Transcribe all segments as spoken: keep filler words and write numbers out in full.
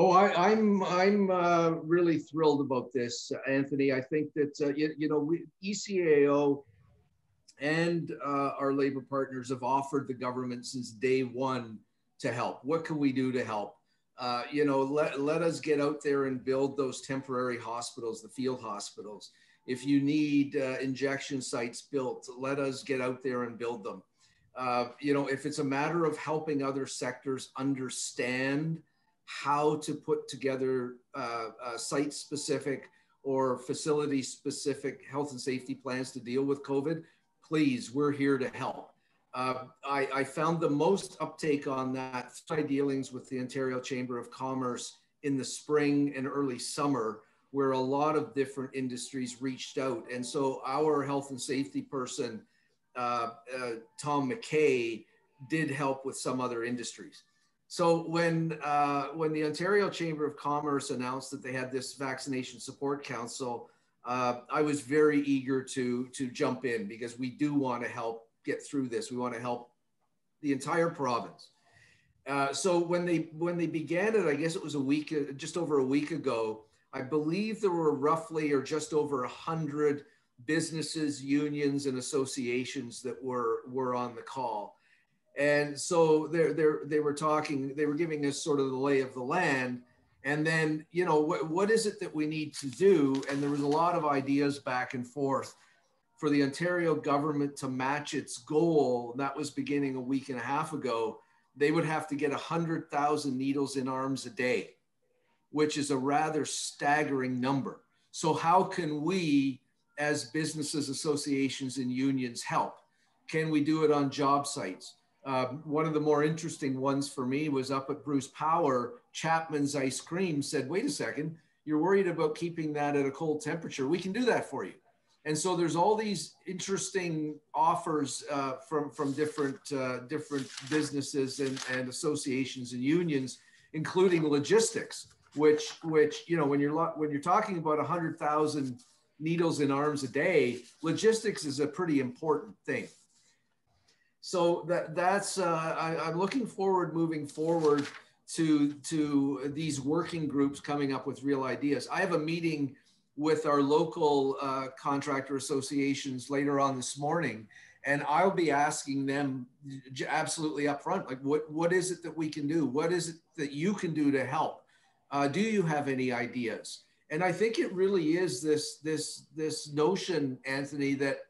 Oh, I, I'm I'm uh, really thrilled about this, Anthony. I think that uh, you, you know we, E C A O and uh, our labor partners have offered the government since day one to help. What can we do to help? Uh, you know, let let us get out there and build those temporary hospitals, the field hospitals. If you need uh, injection sites built, let us get out there and build them. Uh, you know, if it's a matter of helping other sectors understand how to put together uh, uh, site-specific or facility-specific health and safety plans to deal with COVID, please, we're here to help. Uh, I, I found the most uptake on that through my dealings with the Ontario Chamber of Commerce in the spring and early summer, where a lot of different industries reached out. And so our health and safety person, uh, uh, Tom McKay, did help with some other industries. So when, uh, when the Ontario Chamber of Commerce announced that they had this Vaccination Support Council, uh, I was very eager to, to jump in, because we do want to help get through this. We want to help the entire province. Uh, so when they, when they began it, I guess it was a week, just over a week ago, I believe there were roughly or just over one hundred businesses, unions, and associations that were, were on the call. And so they're, they're, they were talking, they were giving us sort of the lay of the land. And then, you know, what, what is it that we need to do? And there was a lot of ideas back and forth for the Ontario government to match its goal. That was beginning a week and a half ago. They would have to get one hundred thousand needles in arms a day, which is a rather staggering number. So how can we, as businesses, associations, and unions, help? Can we do it on job sites? Uh, one of the more interesting ones for me was up at Bruce Power. Chapman's Ice Cream said, wait a second, you're worried about keeping that at a cold temperature. We can do that for you. And so there's all these interesting offers uh, from, from different, uh, different businesses and, and associations and unions, including logistics, which, which you know, when you're, when you're talking about one hundred thousand needles in arms a day, logistics is a pretty important thing. So that, that's, uh, I, I'm looking forward, moving forward to, to these working groups coming up with real ideas. I have a meeting with our local uh, contractor associations later on this morning, and I'll be asking them absolutely upfront, like, what, what is it that we can do? What is it that you can do to help? Uh, do you have any ideas? And I think it really is this, this, this notion, Anthony, that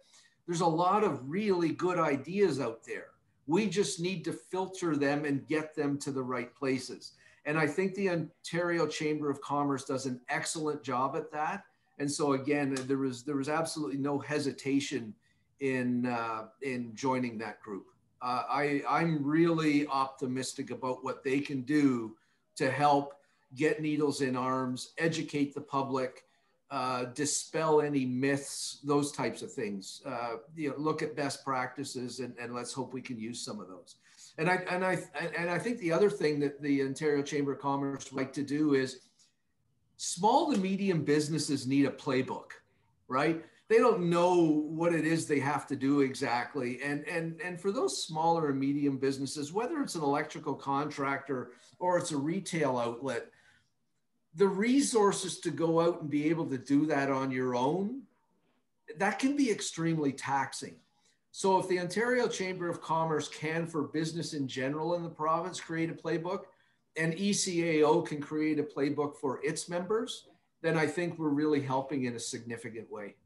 there's a lot of really good ideas out there. We just need to filter them and get them to the right places. And I think the Ontario Chamber of Commerce does an excellent job at that. And so again, there was, there was absolutely no hesitation in, uh, in joining that group. Uh, I, I'm really optimistic about what they can do to help get needles in arms, educate the public, Uh, dispel any myths, those types of things. Uh, you know, look at best practices, and, and let's hope we can use some of those. And I, and, I, and I think the other thing that the Ontario Chamber of Commerce would like to do is small to medium businesses need a playbook, right? They don't know what it is they have to do exactly. And, and, and for those smaller and medium businesses, whether it's an electrical contractor or it's a retail outlet, the resources to go out and be able to do that on your own, that can be extremely taxing. So if the Ontario Chamber of Commerce can, for business in general in the province, create a playbook, and E C A O can create a playbook for its members, then I think we're really helping in a significant way.